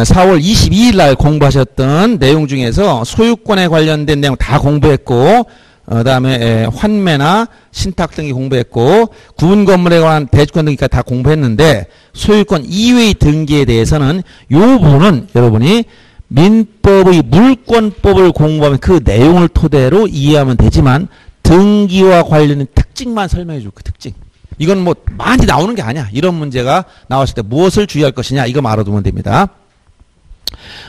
4월 22일 날 공부하셨던 내용 중에서 소유권에 관련된 내용 다 공부했고, 그 다음에 환매나 신탁 등기 공부했고, 구분 건물에 관한 대주권 등기까지 다 공부했는데, 소유권 이외의 등기에 대해서는 이 부분은 여러분이 민법의 물권법을 공부하면 그 내용을 토대로 이해하면 되지만, 등기와 관련된 특징만 설명해 줄 거, 특징. 이건 뭐 많이 나오는 게 아니야. 이런 문제가 나왔을 때 무엇을 주의할 것이냐, 이거 알아두면 됩니다.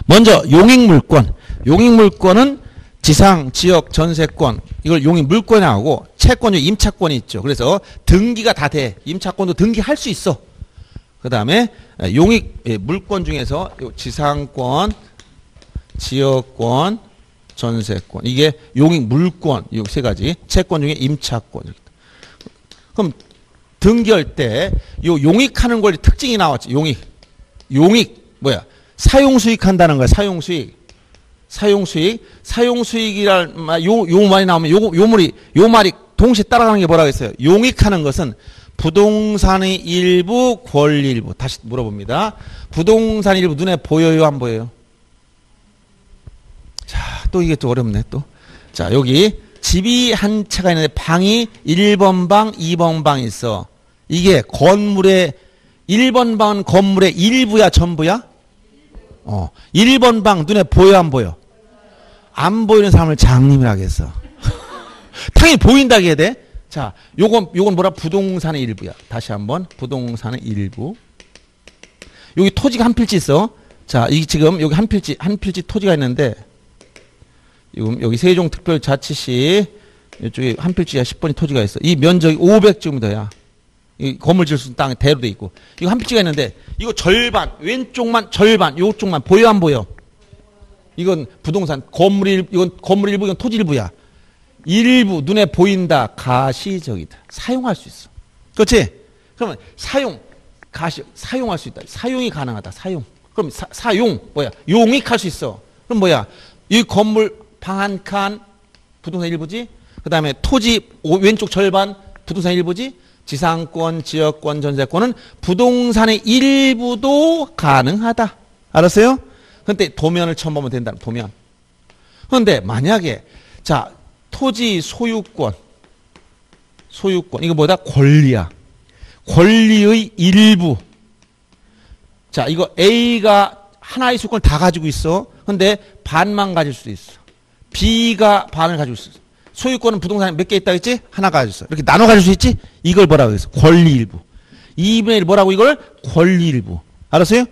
먼저 용익물권. 용익물권은 지상, 지역, 전세권, 이걸 용익물권하고 채권이 임차권이 있죠. 그래서 등기가 다 돼. 임차권도 등기할 수 있어. 그 다음에 용익물권 중에서 지상권, 지역권, 전세권, 이게 용익물권, 이 세 가지. 채권 중에 임차권. 그럼 등기할 때 이 용익하는 권리 특징이 나왔지. 용익 뭐야? 사용수익 한다는 거야. 사용수익이란 요 말이 나오면 요 말이 동시에 따라가는 게 뭐라고 했어요? 용익하는 것은 부동산의 일부 권리 일부. 다시 물어봅니다. 부동산 일부 눈에 보여요, 안 보여요? 자, 또 이게 또 어렵네 또. 자, 여기 집이 한 채가 있는데 방이 1번 방, 2번 방이 있어. 이게 건물의 1번 방은 건물의 일부야, 전부야? 1번 방 눈에 보여, 안 보여? 안 보이는 사람을 장님이라고 했어. 당연히 보인다고 해야 돼. 자, 요건 뭐라? 부동산의 일부야. 다시 한번 부동산의 일부. 여기 토지가 한 필지 있어. 자, 이 지금 여기 한 필지 토지가 있는데. 여기 세종특별자치시 이쪽에 한 필지가 10번이 토지가 있어. 이 면적이 500제곱미터야. 이 건물 지을 수 있는 땅이 대로 돼 있고. 이거 한 필지가 있는데 이거 절반, 왼쪽만 절반, 요쪽만 보여, 안 보여? 이건 부동산 건물 일부, 이건 건물 일부, 이건 토지 일부야. 일부 눈에 보인다. 가시적이다. 사용할 수 있어. 그렇지? 그러면 사용, 가시, 사용할 수 있다. 사용이 가능하다. 사용. 그럼 사용 뭐야? 용익할 수 있어. 그럼 뭐야? 이 건물 방 한 칸 부동산 일부지. 그 다음에 토지 왼쪽 절반 부동산 일부지. 지상권, 지역권, 전세권은 부동산의 일부도 가능하다. 알았어요? 근데 도면을 처음 보면 된다. 도면. 그런데 만약에 자 토지 소유권 이거 뭐다? 권리야. 권리의 일부. 자, 이거 A가 하나의 소유권을 다 가지고 있어. 근데 반만 가질 수도 있어. B가 반을 가지고 있어. 소유권은 부동산에 몇 개 있다고 했지? 하나 가지고 있어. 이렇게 나눠 가질 수 있지? 이걸 뭐라고 했어? 권리일부. 2분의 1 뭐라고 이걸? 권리일부. 알았어요?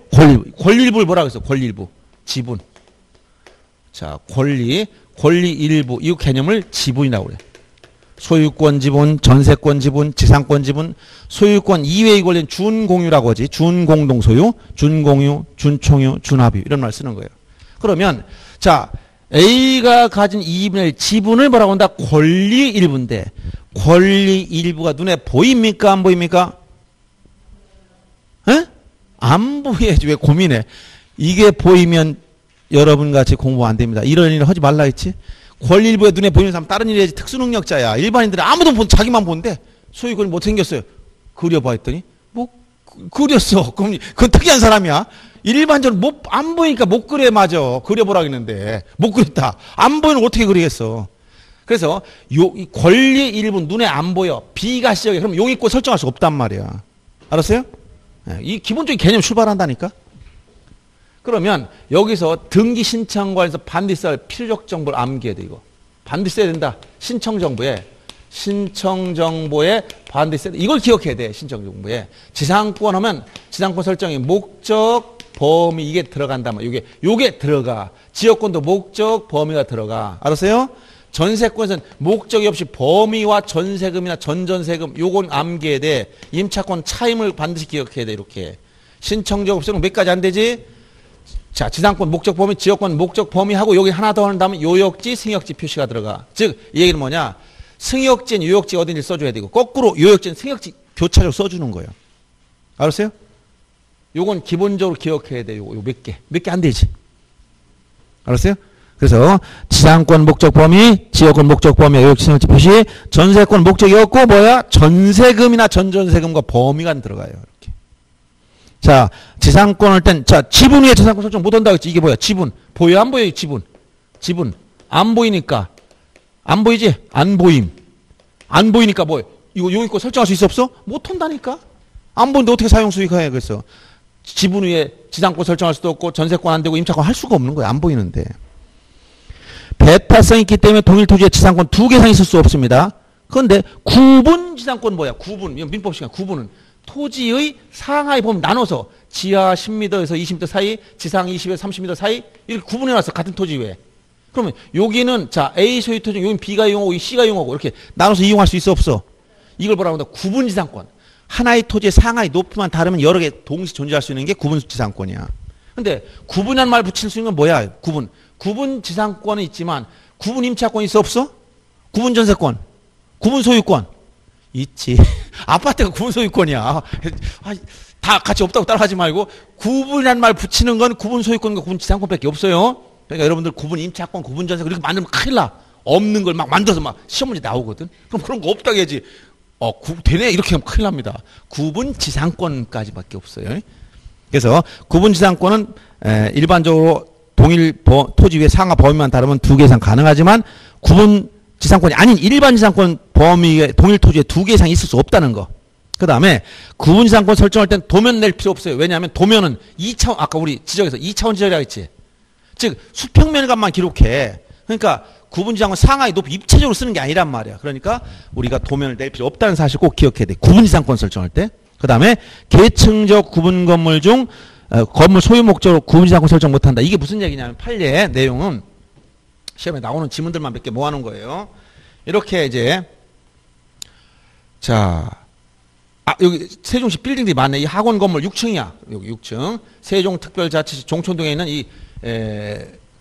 권리일부를 뭐라고 했어? 권리일부. 지분. 자, 권리일부. 이 개념을 지분이라고 그래. 소유권 지분, 전세권 지분, 지상권 지분, 소유권 이외의 권리는 준공유라고 하지. 준공동소유, 준공유, 준총유, 준합유. 이런 말 쓰는 거예요. 그러면, 자, A가 가진 2분의 1 지분을 뭐라고 한다? 권리 일부인데, 권리 일부가 눈에 보입니까? 안 보입니까? 에? 안 보여야지. 왜 고민해? 이게 보이면 여러분 같이 공부 안 됩니다. 이런 일을 하지 말라 했지? 권리 일부가 눈에 보이는 사람 다른 일 해야지. 특수능력자야. 일반인들은 아무도 자기만 본데, 소유권이 못 생겼어요. 그려봐 했더니, 뭐, 그렸어. 그럼 그건 특이한 사람이야. 일반적으로 안 보이니까 못 그래, 맞아. 그려보라 했는데. 못 그렸다. 안 보이면 어떻게 그리겠어. 그래서, 이 권리 일부 눈에 안 보여. 비가시적이야. 그럼 용익권 설정할 수 없단 말이야. 알았어요? 이 기본적인 개념 출발한다니까? 그러면, 여기서 등기 신청과에서 반드시 써야 필적 정보를 암기해야 돼, 이거. 반드시 써야 된다. 신청 정보에 반드시 써야 돼. 이걸 기억해야 돼, 신청 정보에. 지상권 하면, 지상권 설정이 목적, 범위 이게 들어간다. 요게 들어가. 지역권도 목적, 범위가 들어가. 알았어요? 전세권에서는 목적이 없이 범위와 전세금이나 전전세금 요건 암기해야 돼. 임차권 차임을 반드시 기억해야 돼. 이렇게. 신청적 없으면 몇 가지 안 되지? 자, 지상권 목적 범위, 지역권 목적 범위하고 여기 하나 더 한다면 요역지, 승역지 표시가 들어가. 즉, 이 얘기는 뭐냐? 승역지는 요역지 어딘지 써줘야 되고, 거꾸로 요역지는 승역지 교차적으로 써주는 거예요. 알았어요? 요건 기본적으로 기억해야 돼요. 요거 몇 개 안 되지. 알았어요? 그래서 지상권 목적 범위, 지역권 목적 범위, 요역지 승역지 표시, 전세권 목적이 없고 뭐야? 전세금이나 전전세금과 범위가 들어가요. 이렇게. 자, 지상권을 땐, 자, 지분 위에 지상권 설정 못 한다고 했지. 이게 뭐야? 지분. 보여, 안 보여? 지분. 지분. 안 보이니까. 안 보이지? 안 보임. 안 보이니까 뭐해? 이거, 요기 거 설정할 수 있어, 없어? 못 한다니까? 안 보는데 어떻게 사용 수익 해야, 그래서. 지분 위에 지상권 설정할 수도 없고, 전세권 안 되고, 임차권 할 수가 없는 거야. 안 보이는데. 배타성이 있기 때문에 동일 토지에 지상권 2개 이상 있을 수 없습니다. 그런데 구분 지상권 뭐야? 구분. 이건 민법 시간. 구분은 토지의 상하의 범위 나눠서 지하 10m에서 20m 사이, 지상 20에서 30m 사이 이렇게 구분해 놨어. 같은 토지 외에. 그러면 여기는 자 A 소유 토지, 여기는 B가 이용하고 C가 이용하고 이렇게 나눠서 이용할 수 있어 없어? 이걸 뭐라고 한다? 구분 지상권. 하나의 토지의 상하의 높이만 다르면 여러 개 동시 존재할 수 있는 게 구분 지상권이야. 근데 구분이라는 말 붙일 수 있는 건 뭐야? 구분. 구분 지상권은 있지만 구분 임차권 있어 없어? 구분 전세권, 구분 소유권 있지. 아파트가 구분 소유권이야. 다 같이 없다고 따라하지 말고 구분이라는 말 붙이는 건 구분 소유권과 구분 지상권밖에 없어요. 그러니까 여러분들 구분 임차권, 구분 전세권 이렇게 만들면 큰일 나. 없는 걸 막 만들어서 막 시험 문제 나오거든. 그럼 그런 거 없다고 해야지. 되네 이렇게 하면 큰일 납니다. 구분 지상권까지밖에 없어요. 그래서 구분 지상권은 일반적으로 동일 토지 위에 상하 범위만 다르면 2개 이상 가능하지만 구분 지상권이 아닌 일반 지상권 범위에 동일 토지에 2개 이상 있을 수 없다는 거. 그 다음에 구분 지상권 설정할 땐 도면 낼 필요 없어요. 왜냐하면 도면은 2차원, 아까 우리 지적에서 2차원 지적이라고 했지. 즉 수평면감만 기록해. 그러니까 구분 지상권 상하의 높이 입체적으로 쓰는 게 아니란 말이야. 그러니까 우리가 도면을 낼 필요 없다는 사실 꼭 기억해야 돼. 구분 지상권 설정할 때. 그 다음에 계층적 구분 건물 중 건물 소유 목적으로 구분 지상권 설정 못한다. 이게 무슨 얘기냐면 판례의 내용은 시험에 나오는 지문들만 몇 개 모아놓은 거예요. 이렇게 이제 자 여기 세종시 빌딩들이 많네. 이 학원 건물 6층이야. 여기 6층 세종특별자치시 종촌동에 있는 이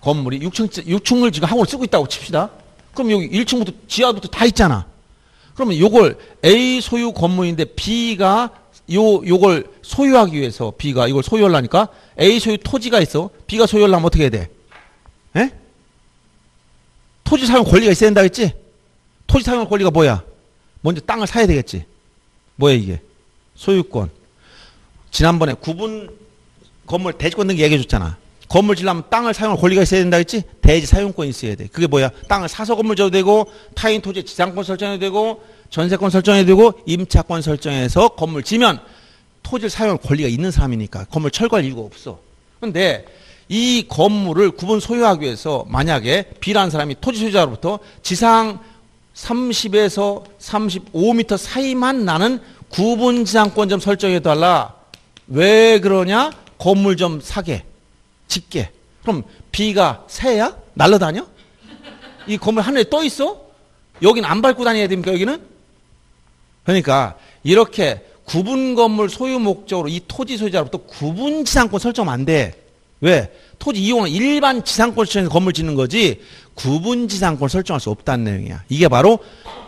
건물이 6층을 지금 학원을 쓰고 있다고 칩시다. 그럼 여기 1층부터 지하부터 다 있잖아. 그러면 요걸 A 소유 건물인데 B가 요걸 소유하기 위해서 B가 이걸 소유하려니까 A 소유 토지가 있어. B가 소유하려면 어떻게 해야 돼? 에? 토지 사용 권리가 있어야 된다 했지? 토지 사용 권리가 뭐야? 먼저 땅을 사야 되겠지. 뭐야 이게? 소유권. 지난번에 구분 건물 대지권 등기 얘기해 줬잖아. 건물 지으려면 땅을 사용할 권리가 있어야 된다 했지? 대지 사용권이 있어야 돼. 그게 뭐야? 땅을 사서 건물 지어도 되고 타인 토지의 지상권 설정해도 되고 전세권 설정해도 되고 임차권 설정해서 건물 지면 토지를 사용할 권리가 있는 사람이니까 건물 철거할 이유가 없어. 근데 이 건물을 구분 소유하기 위해서 만약에 B라는 사람이 토지 소유자로부터 지상 30에서 35m 사이만 나는 구분 지상권 좀 설정해달라. 왜 그러냐? 건물 좀 사게. 짓게. 그럼 B가 새야? 날라다녀? 이 건물 하늘에 떠 있어? 여기는 안 밟고 다녀야 됩니까? 여기는? 그러니까 이렇게 구분 건물 소유 목적으로 이 토지 소유자로부터 구분 지상권 설정하면 안 돼. 왜? 토지 이용은 일반 지상권 설정해서 건물 짓는 거지 구분 지상권 설정할 수 없다는 내용이야. 이게 바로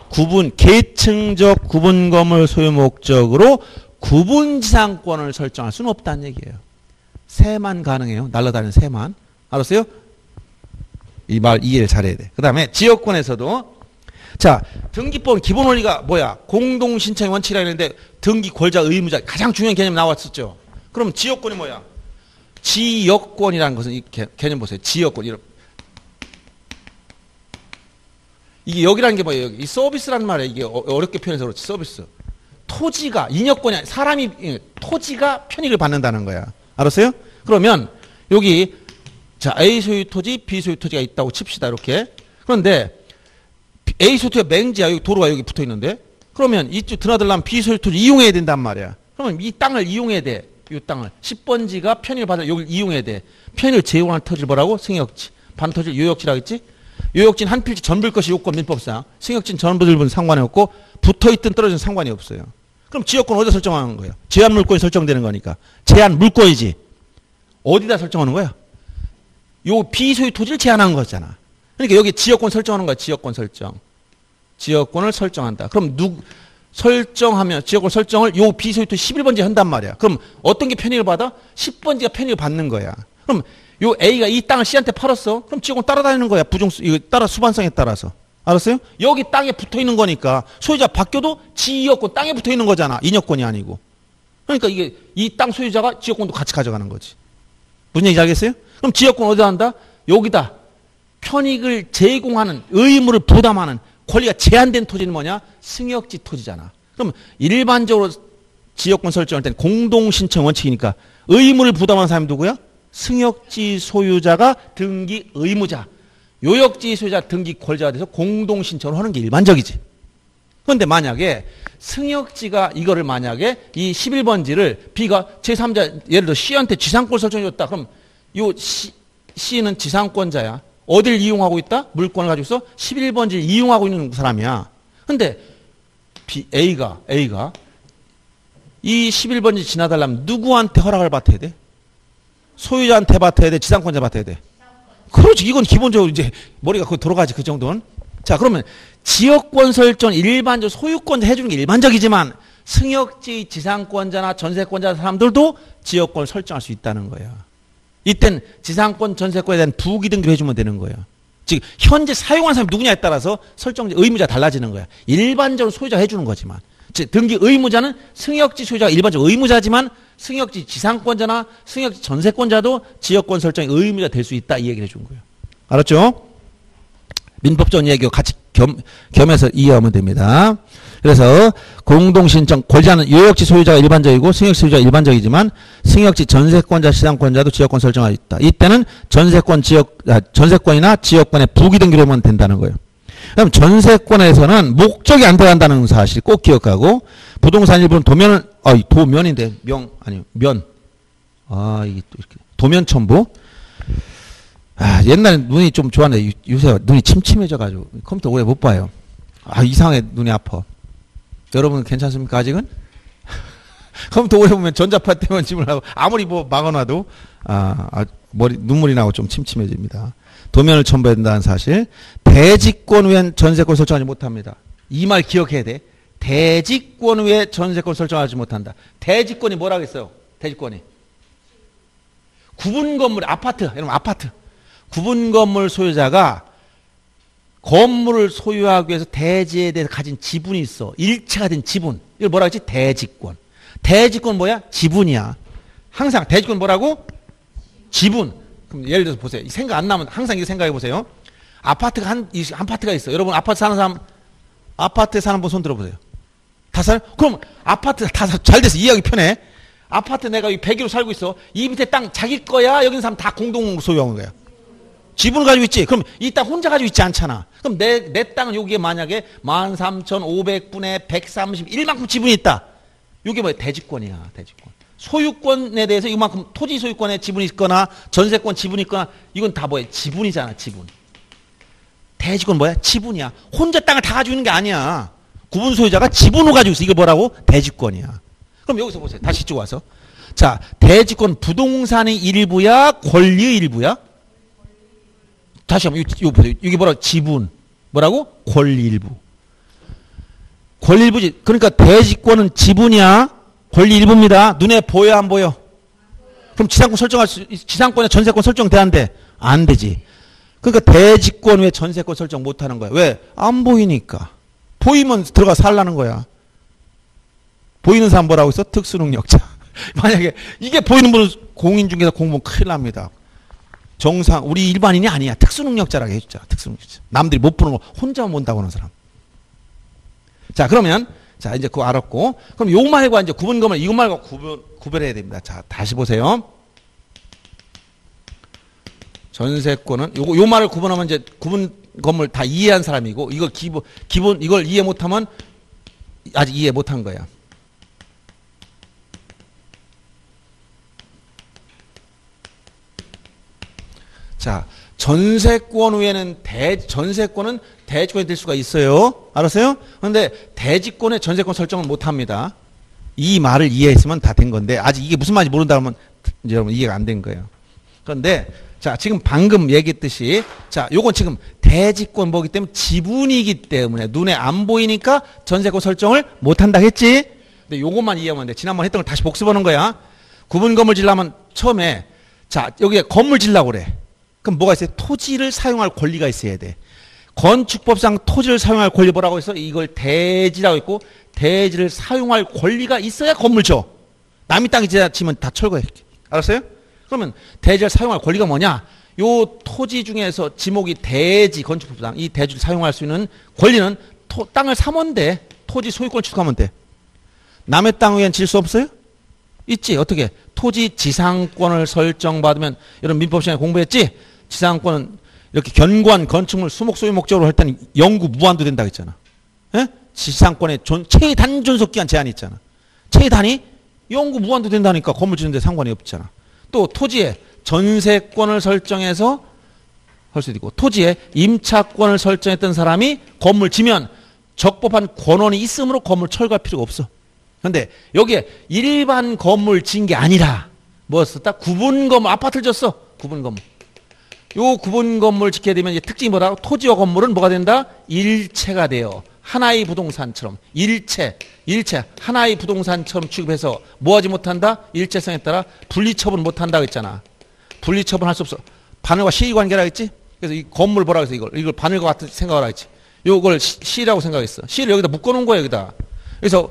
구분 계층적 구분 건물 소유 목적으로 구분 지상권을 설정할 수는 없다는 얘기예요. 새만 가능해요. 날아다니는 새만. 알았어요? 이 말 이해를 잘해야 돼. 그 다음에 지역권에서도 자 등기법 기본 원리가 뭐야? 공동신청의 원칙이라고 했는데 등기 권자 의무자 가장 중요한 개념이 나왔었죠. 그럼 지역권이 뭐야? 지역권이라는 것은 이 개념 보세요. 지역권. 이런. 이게 여기라는 게 뭐예요? 여기. 이 서비스라는 말이에요. 이게 어렵게 표현해서 그렇지. 서비스. 토지가 인역권이 아니라 사람이 토지가 편익을 받는다는 거야. 알았어요? 그러면 여기 자 A 소유 토지, B 소유 토지가 있다고 칩시다. 이렇게. 그런데 A 소유 토지가 맹지야. 여기 도로가 여기 붙어 있는데. 그러면 이쪽 드나들려면 B 소유 토지 이용해야 된단 말이야. 그러면 이 땅을 이용해야 돼. 이 땅을. 10번지가 편의를 받아 여기를 이용해야 돼. 편의를 제공하는 토지를 뭐라고? 승역지. 반토지를 요역지라고 했지? 요역지는 한 필지 전부일 것이 요건 민법상. 승역지는 전부들분 상관이 없고 붙어있든 떨어지든 상관이 없어요. 그럼 지역권 어디다 설정하는 거예요? 제한 물권이 설정되는 거니까. 제한 물권이지. 어디다 설정하는 거야? 요 비소유 토지를 제한한 거잖아. 그러니까 여기 지역권 설정하는 거야. 지역권 설정. 지역권을 설정한다. 그럼 설정하면 지역권 설정을 요 비소유 토지 11번지 한단 말이야. 그럼 어떤 게 편의를 받아? 10번지가 편의를 받는 거야. 그럼 요 A가 이 땅을 C한테 팔았어. 그럼 지역권 따라다니는 거야. 이거 따라 수반성에 따라서. 알았어요? 여기 땅에 붙어 있는 거니까 소유자 바뀌어도 지역권 땅에 붙어 있는 거잖아. 인역권이 아니고. 그러니까 이게 이 땅 소유자가 지역권도 같이 가져가는 거지. 무슨 얘기인지 알겠어요? 그럼 지역권 어디다 한다? 여기다. 편익을 제공하는, 의무를 부담하는 권리가 제한된 토지는 뭐냐? 승역지 토지잖아. 그럼 일반적으로 지역권 설정할 때는 공동신청 원칙이니까 의무를 부담하는 사람이 누구야? 승역지 소유자가 등기 의무자, 요역지 소유자 등기 권리자가 돼서 공동신청을 하는 게 일반적이지. 그런데 만약에 승역지가 이거를 만약에 이 11번지를 B가 제3자, 예를 들어 C한테 지상권 설정해줬다. 그럼 요 C는 지상권자야. 어딜 이용하고 있다? 물권을 가지고서 11번지를 이용하고 있는 사람이야. 근데 A가 이 11번지 지나달라면 누구한테 허락을 받아야 돼? 소유자한테 받아야 돼? 지상권자 받아야 돼? 그렇지. 이건 기본적으로 이제 머리가 거기 들어가지, 그 정도는. 자, 그러면 지역권 설정 일반적 소유권 해주는 게 일반적이지만 승역지 지상권자나 전세권자 사람들도 지역권을 설정할 수 있다는 거야. 이땐 지상권 전세권에 대한 부기등기를 해주면 되는 거야. 즉 현재 사용하는 사람이 누구냐에 따라서 설정지 의무자가 달라지는 거야. 일반적으로 소유자가 해주는 거지만, 즉 등기 의무자는 승역지 소유자가 일반적 의무자지만 승역지 지상권자나 승역지 전세권자도 지역권 설정의 의무자 될 수 있다, 이 얘기를 해준 거야. 알았죠? 민법적 얘기와 같이 겸해서 이해하면 됩니다. 그래서 공동신청 권리자는 요역지 소유자가 일반적이고 승역지 소유자가 일반적이지만 승역지 전세권자 지상권자도 지역권 설정할 수 있다. 이때는 전세권이나 지역권의 부기등기로 하면 된다는 거예요. 그럼 전세권에서는 목적이 안 들어간다는 사실 꼭 기억하고, 부동산 일부는 도면 첨부. 아, 옛날에 눈이 좀 좋았는데 요새 눈이 침침해져가지고 컴퓨터 오래 못 봐요. 아, 이상해. 눈이 아파. 여러분 괜찮습니까? 아직은? 컴퓨터 오래 보면 전자파 때문에 짐을 하고 아무리 뭐 막아놔도 눈물이 나고 좀 침침해집니다. 도면을 첨부해야 된다는 사실. 대지권 외엔 전세권 설정하지 못합니다. 이 말 기억해야 돼. 대지권 외에 전세권 설정하지 못한다. 대지권이 뭐라고 했어요? 대지권이 구분 건물, 아파트, 여러분 아파트 구분 건물 소유자가 건물을 소유하기 위해서 대지에 대해서 가진 지분이 있어. 일체가 된 지분. 이걸 뭐라고 했지? 대지권. 대지권 뭐야? 지분이야. 항상 대지권 뭐라고? 지분. 그럼 예를 들어서 보세요. 생각 안 나면 항상 이거 생각해 보세요. 아파트가 한 파트가 있어. 여러분 아파트 사는 사람, 아파트에 사는 분 손 들어보세요. 다 사요? 그럼 아파트 다 잘 돼서 이해하기 편해. 아파트 내가 100기로 살고 있어. 이 밑에 땅 자기 거야. 여기 있는 사람 다 공동 소유한 거야. 지분을 가지고 있지. 그럼 이 땅 혼자 가지고 있지 않잖아. 그럼 내 땅은 여기에 만약에 13,500분의 131만큼 지분이 있다. 이게 뭐야? 대지권이야. 대지권. 소유권에 대해서 이만큼 토지 소유권에 지분이 있거나 전세권 지분이 있거나 이건 다 뭐야? 지분이잖아. 지분. 대지권 뭐야? 지분이야. 혼자 땅을 다 가지고 있는 게 아니야. 구분 소유자가 지분으로 가지고 있어. 이거 뭐라고? 대지권이야. 그럼 여기서 보세요. 다시 이쪽 와서. 자, 대지권 부동산의 일부야? 권리의 일부야? 다시 한번 이거 보세요. 이게 뭐라고? 지분. 뭐라고? 권리일부. 권리일부지. 그러니까 대지권은 지분이야. 권리일부입니다. 눈에 보여 안 보여? 그럼 지상권 설정할 수, 지상권에 전세권 설정돼안돼? 안 되지. 그러니까 대지권 왜 전세권 설정 못하는 거야? 왜? 안 보이니까. 보이면 들어가 살라는 거야. 보이는 사람 뭐라고 있어? 특수능력자. 만약에 이게 보이는 분은 공인중개사 공무원 큰일 납니다. 정상, 우리 일반인이 아니야. 특수능력자라고 해주자. 특수능력자. 남들이 못 보는 거 혼자 본다고 하는 사람. 자, 그러면, 자, 이제 그거 알았고. 그럼 요 말과 이제 구분검을, 이거 말과 구별해야 됩니다. 자, 다시 보세요. 전세권은, 요 말을 구분하면 이제 구분검을 다 이해한 사람이고, 이거 기본, 이걸 이해 못하면 아직 이해 못한 거야. 자, 전세권 외에는 전세권은 대지권이 될 수가 있어요. 알았어요? 그런데 대지권에 전세권 설정을 못합니다. 이 말을 이해했으면 다 된 건데 아직 이게 무슨 말인지 모른다 하면 여러분 이해가 안 된 거예요. 그런데 자, 지금 방금 얘기했듯이 자, 요건 지금 대지권 뭐기 때문에 지분이기 때문에 눈에 안 보이니까 전세권 설정을 못한다 했지. 근데 요것만 이해하면 돼. 지난번에 했던 걸 다시 복습하는 거야. 구분 건물 질라면 처음에 자, 여기에 건물 질라고 그래. 그럼 뭐가 있어요? 토지를 사용할 권리가 있어야 돼. 건축법상 토지를 사용할 권리 뭐라고 해서 이걸 대지라고 했고 대지를 사용할 권리가 있어야 건물죠. 남이 땅이 지나치면 다 철거해. 알았어요? 그러면 대지를 사용할 권리가 뭐냐? 요 토지 중에서 지목이 대지 건축법 땅, 이 대지를 사용할 수 있는 권리는 땅을 사면 돼. 토지 소유권을 취득하면 돼. 남의 땅 위엔 질 수 없어요? 있지. 어떻게? 토지 지상권을 설정받으면, 여러분 민법 시간에 공부했지? 지상권은 이렇게 견고한 건축물 수목 소유 목적으로 할 때는 영구 무한도 된다고 했잖아. 예? 지상권의 최단 존속기간 제한이 있잖아. 최단이 영구 무한도 된다니까 건물 짓는데 상관이 없잖아. 또 토지에 전세권을 설정해서 할 수도 있고, 토지에 임차권을 설정했던 사람이 건물 지면 적법한 권원이 있으므로 건물 철거할 필요가 없어. 근데 여기에 일반 건물 진 게 아니라 뭐였었다? 구분 건물, 아파트를 졌어. 구분 건물. 요 구분 건물 짓게 되면 이제 특징이 뭐라? 토지와 건물은 뭐가 된다? 일체가 돼요. 하나의 부동산처럼 일체 하나의 부동산처럼 취급해서 뭐하지 못한다? 일체성에 따라 분리처분 못한다고 했잖아. 분리처분할 수 없어. 바늘과 시의관계라고 했지? 그래서 이 건물 보라고 해서 이걸 바늘과 같은 생각을 하겠지. 요걸 시라고 생각했어. 시를 여기다 묶어놓은 거야, 여기다. 그래서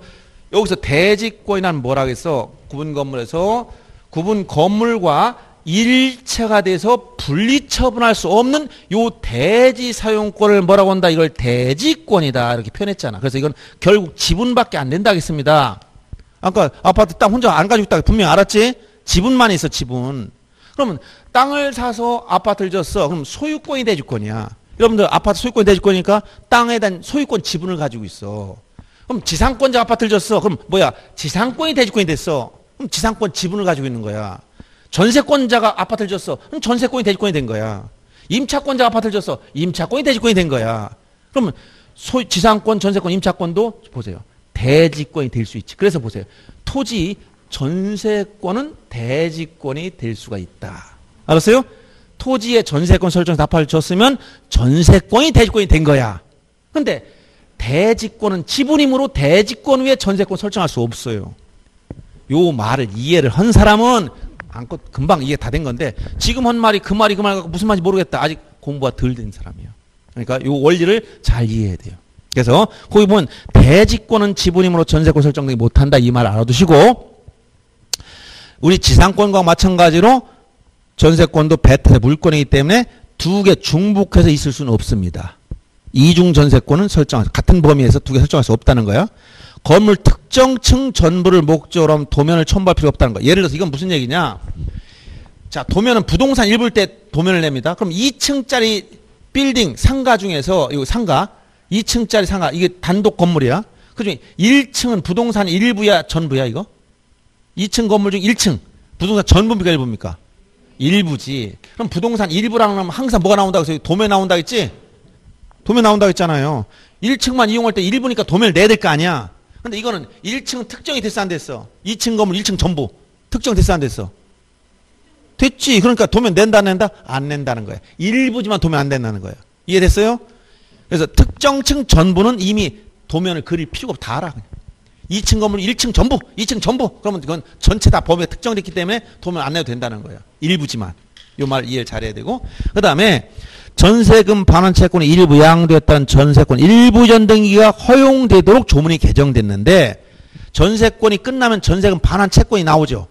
여기서 대지권이란 뭐라고 했어? 구분 건물에서 구분 건물과 일체가 돼서 분리처분할 수 없는 요 대지 사용권을 뭐라고 한다? 이걸 대지권이다 이렇게 표현했잖아. 그래서 이건 결국 지분밖에 안 된다 하겠습니다. 아까 아파트 땅 혼자 안 가지고 있다 분명히 알았지? 지분만 있어, 지분. 그러면 땅을 사서 아파트를 졌어. 그럼 소유권이 대지권이야. 여러분들 아파트 소유권이 대지권이니까 땅에 대한 소유권 지분을 가지고 있어. 그럼 지상권자 아파트를 졌어. 그럼 뭐야? 지상권이 대지권이 됐어. 그럼 지상권 지분을 가지고 있는 거야. 전세권자가 아파트를 줬어. 그럼 전세권이 대지권이 된 거야. 임차권자가 아파트를 줬어. 임차권이 대지권이 된 거야. 그러면 지상권, 전세권, 임차권도 보세요. 대지권이 될 수 있지. 그래서 보세요. 토지 전세권은 대지권이 될 수가 있다. 알았어요? 토지에 전세권 설정해서 아파트를 줬으면 전세권이 대지권이 된 거야. 근데 대지권은 지분이므로 대지권 위에 전세권 설정할 수 없어요. 요 말을 이해를 한 사람은 안껏 금방 이해 다 된 건데, 지금 한 말이 그 말이 그 말 같고 무슨 말인지 모르겠다. 아직 공부가 덜 된 사람이에요. 그러니까 요 원리를 잘 이해해야 돼요. 그래서 거기 보면 대지권은 지분이므로 전세권 설정되지 못한다, 이 말 알아두시고, 우리 지상권과 마찬가지로 전세권도 배타의 물권이기 때문에 두 개 중복해서 있을 수는 없습니다. 이중 전세권은 설정 같은 범위에서 두 개 설정할 수 없다는 거야. 건물 특정층 전부를 목적으로 하면 도면을 첨부할 필요가 없다는 거야. 예를 들어서 이건 무슨 얘기냐. 자, 도면은 부동산 일부일 때 도면을 냅니다. 그럼 2층짜리 빌딩 상가 중에서 이 상가 2층짜리 상가 이게 단독 건물이야. 그중에 1층은 부동산 일부야 전부야? 이거 2층 건물 중 1층 부동산 전부입니까 일부입니까? 일부지. 그럼 부동산 일부라고 하면 항상 뭐가 나온다고 해서 도면 나온다고 했지? 도면 나온다고 했잖아요. 1층만 이용할 때 일부니까 도면을 내야 될 거 아니야. 근데 이거는 1층은 특정이 됐어 안 됐어? 2층 건물 1층 전부 특정 됐어 안 됐어? 됐지. 그러니까 도면 낸다 안 낸다? 안 낸다는 거야. 일부지만 도면 안 낸다는 거야. 이해됐어요? 그래서 특정층 전부는 이미 도면을 그릴 필요가 없다. 알아. 2층 건물 1층 전부 2층 전부 그러면 그건 전체 다 범위에 특정됐기 때문에 도면 안 내도 된다는 거야. 일부지만. 요 말 이해를 잘해야 되고, 그 다음에 전세금 반환 채권이 일부 양도했다는 전세권 일부 전등기가 허용되도록 조문이 개정됐는데, 전세권이 끝나면 전세금 반환 채권이 나오죠.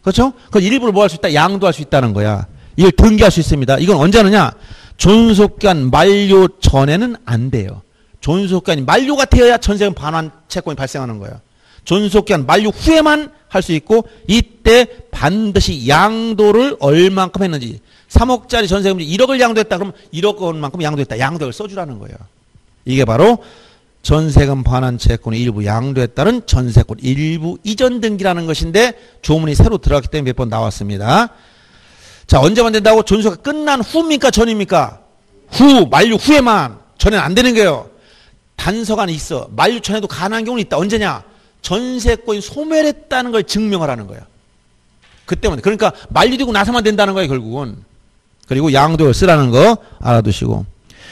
그렇죠? 그 일부를 뭐 할 수 있다? 양도할 수 있다는 거야. 이걸 등기할 수 있습니다. 이건 언제 하느냐? 존속기간 만료 전에는 안 돼요. 존속기간이 만료가 되어야 전세금 반환 채권이 발생하는 거야. 존속기간 만료 후에만 할 수 있고, 이때 반드시 양도를 얼만큼 했는지, 3억짜리 전세금이 1억을 양도했다. 그럼 1억 원만큼 양도했다. 양도액을 써주라는 거예요. 이게 바로 전세금 반환 채권의 일부 양도했다는 전세권 일부 이전 등기라는 것인데, 조문이 새로 들어갔기 때문에 몇 번 나왔습니다. 자, 언제만 된다고? 존속이 끝난 후입니까? 전입니까? 후, 만료 후에만. 전에는 안 되는 거예요. 단서가 있어. 만료 전에도 가능한 경우는 있다. 언제냐? 전세권이 소멸했다는 걸 증명하라는 거야. 그 때문에. 그러니까 만료되고 나서만 된다는 거야, 결국은. 그리고 양도를 쓰라는 거 알아두시고,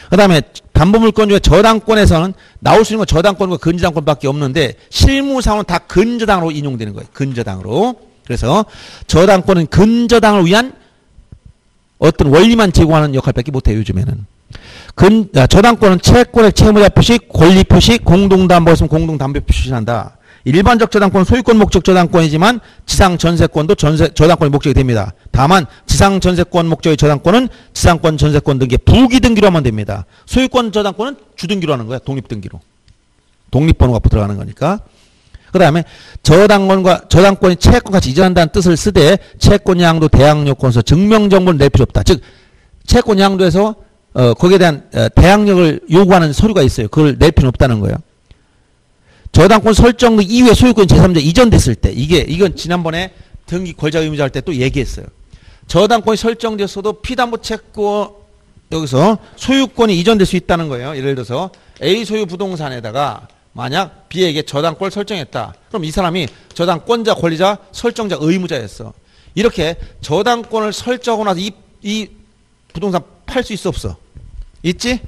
그 다음에 담보물권 중에 저당권에서는 나올 수 있는 건 저당권과 근저당권밖에 없는데, 실무상으로 다 근저당으로 인용되는 거예요. 근저당으로. 그래서 저당권은 근저당을 위한 어떤 원리만 제공하는 역할밖에 못해요, 요즘에는. 저당권은 채권의 채무자 표시, 권리 표시, 공동담보였으면 공동담보 표시한다. 일반적 저당권, 소유권 목적 저당권이지만 지상 전세권도 저당권의 목적이 됩니다. 다만 지상 전세권 목적의 저당권은 지상권 전세권 등기의 부기 등기로 하면 됩니다. 소유권 저당권은 주등기로 하는 거야. 독립 등기로. 독립 번호가 들어가는 거니까. 그다음에 저당권이 채권같이 이전한다는 뜻을 쓰되 채권 양도 대항 요건서 증명 정보를 낼 필요 없다. 즉 채권 양도에서 거기에 대한 대항력을 요구하는 서류가 있어요. 그걸 낼 필요는 없다는 거예요. 저당권 설정 이후에 소유권 제3자 이전됐을 때 이건 지난번에 등기 권자 의무자 할 때 또 얘기했어요. 저당권이 설정되었어도 피담보 채권 여기서 소유권이 이전될 수 있다는 거예요. 예를 들어서 A 소유 부동산에다가 만약 B에게 저당권을 설정했다. 그럼 이 사람이 저당권자, 권리자, 설정자, 의무자였어. 이렇게 저당권을 설정하고 나서 이 부동산 팔 수 있어 없어? 있지?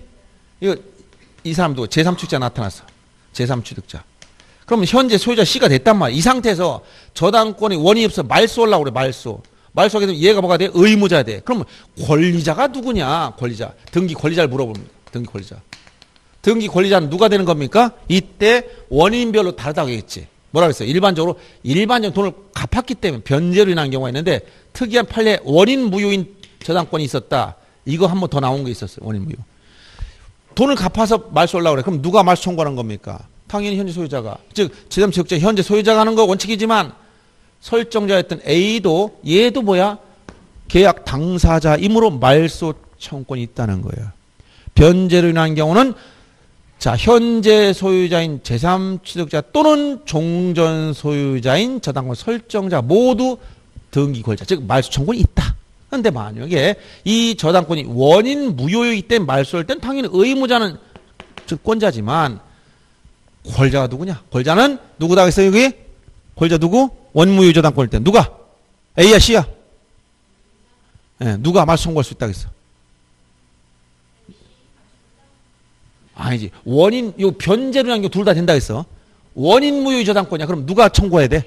이 사람도 제3취득자 나타났어. 제3취득자. 그럼 현재 소유자 C가 됐단 말이야. 이 상태에서 저당권이 원인이 없어. 말소 하려고 그래. 말소하게 되면 얘가 뭐가 돼? 의무자 돼. 그럼 권리자가 누구냐? 권리자. 등기 권리자를 물어봅니다. 등기 권리자. 등기 권리자는 누가 되는 겁니까? 이때 원인별로 다르다고 했지. 뭐라고 했어요? 일반적으로 돈을 갚았기 때문에 변제로 인한 경우가 있는데 특이한 판례 원인 무효인 저당권이 있었다. 이거 한 번 더 나온 게 있었어요. 원인 무효. 돈을 갚아서 말소 올라오래. 그럼 누가 말소 청구하는 겁니까? 당연히 현재 소유자가. 즉 제3취득자 현재 소유자가 하는 거 원칙이지만 설정자였던 A도 얘도 뭐야? 계약 당사자이므로 말소 청구권이 있다는 거예요. 변제로 인한 경우는 자, 현재 소유자인 제3취득자 또는 종전 소유자인 저당권 설정자 모두 등기 권리자, 즉 말소 청구권이 있다. 그런데 만약에 이 저당권이 원인 무효이기 때문에 말소할 땐 당연히 의무자는 즉 권자지만 권자가 누구냐? 권자는 누구다 했어요 여기? 권자 누구? 원무효 저당권일 때 누가? A야 C야? 네, 누가 말소 청구할 수 있다고 했어? 아니지. 원인, 요 변제로 한 게 둘 다 된다 했어. 원인 무효의 저당권이야. 그럼 누가 청구해야 돼?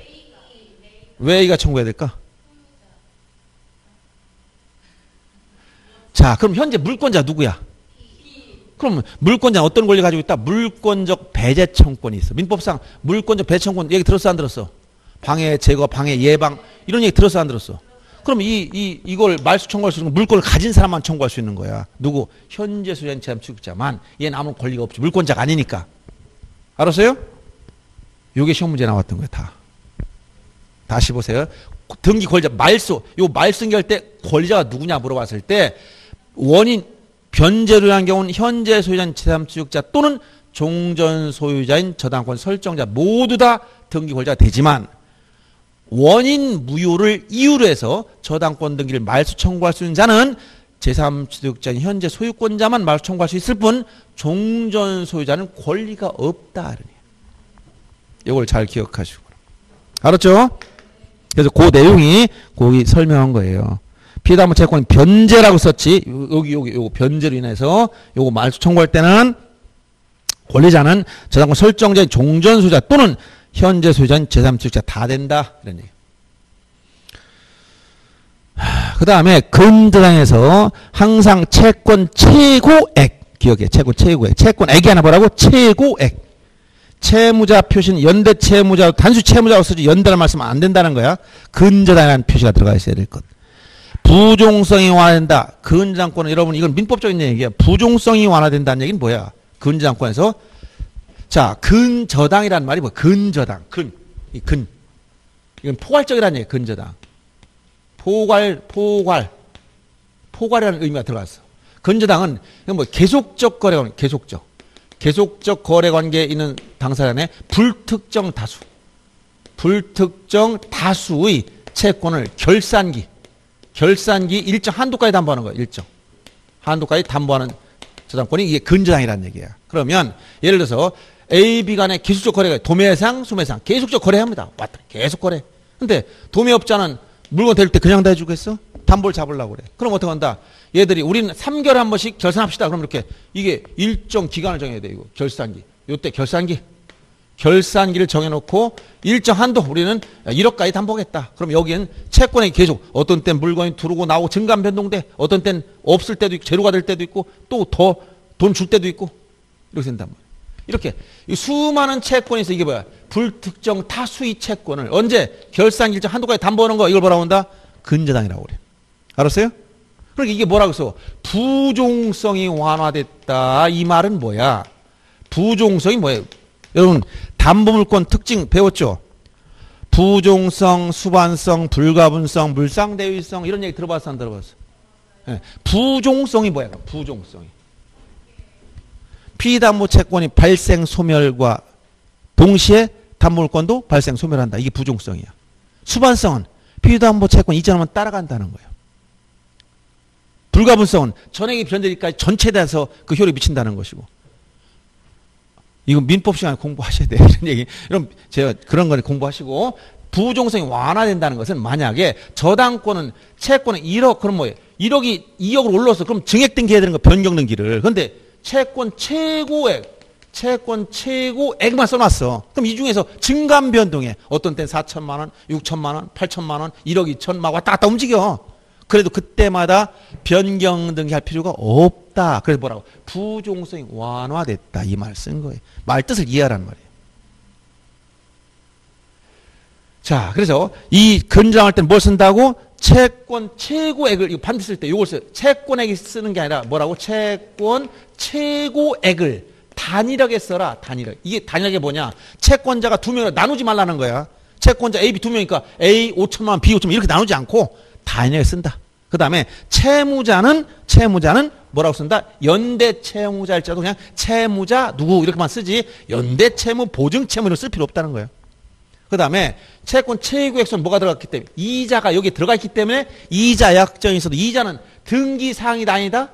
왜 A가 청구해야 될까? 자, 그럼 현재 물권자 누구야? 그럼 물권자 어떤 권리 가지고 있다? 물권적 배제 청구권이 있어. 민법상 물권적 배제 청구권 얘기 들었어 안 들었어? 방해 제거, 방해 예방 이런 얘기 들었어 안 들었어? 그럼 이걸 말소 청구할 수 있는 건 물권을 가진 사람만 청구할 수 있는 거야. 누구? 현재 소유자인 제3취득자만. 얘는 아무 권리가 없지. 물권자가 아니니까. 알았어요? 요게 시험 문제 나왔던 거야, 다. 다시 보세요. 등기 권리자, 말소. 요 말소인계할 때 권리자가 누구냐 물어봤을 때 원인, 변제를 한 경우는 현재 소유자인 제3취득자 또는 종전 소유자인 저당권 설정자 모두 다 등기 권리자가 되지만 원인 무효를 이유로 해서 저당권 등기를 말소 청구할 수 있는 자는 제3취득자인 현재 소유권자만 말소 청구할 수 있을 뿐 종전 소유자는 권리가 없다. 이걸 잘 기억하시고. 알았죠? 그래서 그 내용이 거기 설명한 거예요. 피담보 채권 변제라고 썼지. 요거 변제로 인해서 요거 말소 청구할 때는 권리자는 저당권 설정자인 종전 소유자 또는 현재 소유자는 제3취득자 다 된다. 이런 얘기. 그 다음에 금드랑에서 항상 채권 최고액. 기억해. 채권 최고액. 채권액이 하나 뭐라고? 최고액. 채무자 표시는 연대 채무자, 단수 채무자로 쓰지 연대라는 말씀은 안 된다는 거야. 근저당이라는 표시가 들어가 있어야 될 것. 부종성이 완화된다. 근저당권은 여러분 이건 민법적인 얘기야. 부종성이 완화된다는 얘기는 뭐야? 근저당권에서. 자, 근저당이란 말이 뭐야? 근저당. 이건 포괄적이라는 얘기예요. 근저당. 포괄이라는 의미가 들어갔어. 근저당은, 이건 뭐, 계속적 거래 관계에 있는 당사자 간의 불특정 다수의 채권을 결산기 일정 한도까지 담보하는 거야. 일정. 한도까지 담보하는 저당권이 이게 근저당이라는 얘기야. 그러면, 예를 들어서, A, B 간의 계속적 거래가 도매상, 수매상 계속적 거래합니다. 왔다 계속 거래. 근데 도매업자는 물건 댈 때 그냥 다 해주겠어? 담보를 잡으려고 그래. 그럼 어떻게 한다? 얘들이 우리는 3개월에 한 번씩 결산합시다. 그럼 이렇게 이게 일정 기간을 정해야 돼. 이거 결산기. 요때 결산기를 정해놓고 일정 한도 우리는 1억까지 담보하겠다. 그럼 여기는 채권에 계속 어떤 땐 물건이 들어오고 나오고 증감 변동돼. 어떤 땐 없을 때도 있고 제로가 될 때도 있고 또 더 돈 줄 때도 있고 이렇게 된단 말이야. 이렇게 수많은 채권에서 이게 뭐야? 불특정 타수의 채권을 언제? 결산일정 한도까지 담보하는 거 이걸 뭐라고 한다? 근저당이라고 그래. 알았어요? 그러니까 이게 뭐라고 써? 부종성이 완화됐다. 이 말은 뭐야? 부종성이 뭐예요? 여러분 담보물권 특징 배웠죠? 부종성, 수반성, 불가분성, 물상대위성 이런 얘기 들어봤어 안 들어봤어? 네. 부종성이 뭐야? 부종성이. 피담보 채권이 발생 소멸과 동시에 담보물권도 발생 소멸한다. 이게 부종성이야. 수반성은 피담보 채권 이전하면 따라간다는 거예요. 불가분성은 전액이 변제일까지 전체에 대해서 그 효력이 미친다는 것이고. 이건 민법 시간에 공부하셔야 돼. 이런 얘기. 그럼 제가 그런 거를 공부하시고, 부종성이 완화된다는 것은 만약에 저당권은 채권은 1억, 그럼 뭐예요? 1억이 2억으로 올라서 그럼 증액등기 해야 되는 거, 변경등기를. 근데 채권 최고액만 써놨어. 그럼 이 중에서 증감 변동에 어떤 땐 4천만 원, 6천만 원, 8천만 원, 1억 2천 막 왔다 갔다 움직여. 그래도 그때마다 변경등기 할 필요가 없다. 그래서 뭐라고? 부종성이 완화됐다. 이 말 쓴 거예요. 말 뜻을 이해하라는 말이에요. 자, 그래서 이 근저당할 때는 뭘 쓴다고? 채권 최고액을, 이거 반드시 쓸 때 이걸 써요. 채권액이 쓰는 게 아니라 뭐라고? 채권 최고액을 단일하게 써라. 단일하게. 이게 단일하게 뭐냐? 채권자가 두 명을 나누지 말라는 거야. 채권자 A, B 두 명이니까 A 5천만 원, B 5천만 원 이렇게 나누지 않고 단일하게 쓴다. 그 다음에 채무자는 뭐라고 쓴다? 연대 채무자일지라도 그냥 채무자 누구 이렇게만 쓰지 연대 채무, 보증 채무 이런 쓸 필요 없다는 거예요. 그 다음에 채권 최고액수는 뭐가 들어갔기 때문에 이자가 여기 들어가 있기 때문에 이자 약정이 있어도 이자는 등기사항이다 아니다?